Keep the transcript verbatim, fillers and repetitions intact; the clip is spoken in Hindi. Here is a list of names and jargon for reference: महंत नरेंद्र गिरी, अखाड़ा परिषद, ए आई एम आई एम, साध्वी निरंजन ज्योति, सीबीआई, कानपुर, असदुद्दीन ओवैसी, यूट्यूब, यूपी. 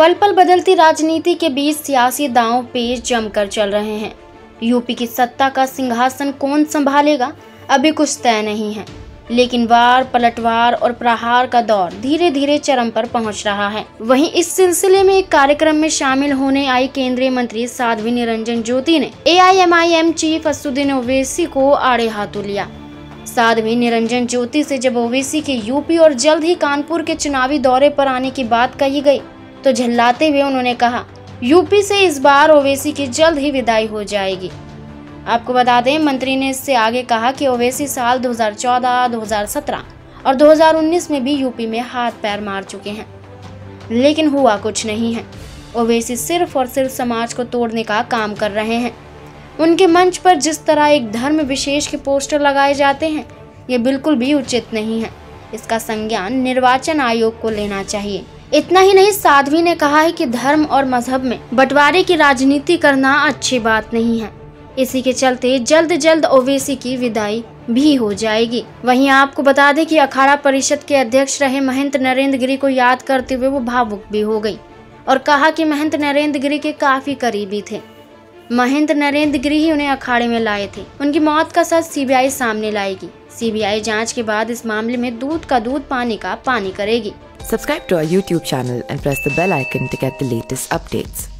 पल पल बदलती राजनीति के बीच सियासी दांव पेच जमकर चल रहे हैं। यूपी की सत्ता का सिंहासन कौन संभालेगा अभी कुछ तय नहीं है, लेकिन वार पलटवार और प्रहार का दौर धीरे धीरे चरम पर पहुंच रहा है। वहीं इस सिलसिले में एक कार्यक्रम में शामिल होने आई केंद्रीय मंत्री साध्वी निरंजन ज्योति ने ए आई एम आई एम chief असदुद्दीन ओवैसी को आड़े हाथों लिया। साध्वी निरंजन ज्योति से जब ओवैसी के यूपी और जल्द ही कानपुर के चुनावी दौरे पर आने की बात कही गई तो झल्लाते हुए उन्होंने कहा, यूपी से इस बार ओवैसी की जल्द ही विदाई हो जाएगी। आपको बता दें, मंत्री ने इससे आगे कहा कि ओवैसी साल दो हज़ार चौदह, दो हज़ार सत्रह और दो हज़ार उन्नीस में भी यूपी में हाथ पैर मार चुके हैं, लेकिन हुआ कुछ नहीं है। ओवैसी सिर्फ और सिर्फ समाज को तोड़ने का काम कर रहे हैं। उनके मंच पर जिस तरह एक धर्म विशेष के पोस्टर लगाए जाते हैं, ये बिल्कुल भी उचित नहीं है। इसका संज्ञान निर्वाचन आयोग को लेना चाहिए। इतना ही नहीं, साध्वी ने कहा है कि धर्म और मजहब में बंटवारे की राजनीति करना अच्छी बात नहीं है। इसी के चलते जल्द जल्द ओवैसी की विदाई भी हो जाएगी। वहीं आपको बता दें कि अखाड़ा परिषद के अध्यक्ष रहे महंत नरेंद्र गिरी को याद करते हुए वो भावुक भी हो गई और कहा कि महंत नरेंद्र गिरी के काफी करीबी थे। महंत नरेंद्र गिरी ही उन्हें अखाड़े में लाए थे। उनकी मौत का सच सीबीआई सामने लाएगी। सीबीआई जांच के बाद इस मामले में दूध का दूध पानी का पानी करेगी। Subscribe to our यूट्यूब channel and press the bell icon to get the latest updates.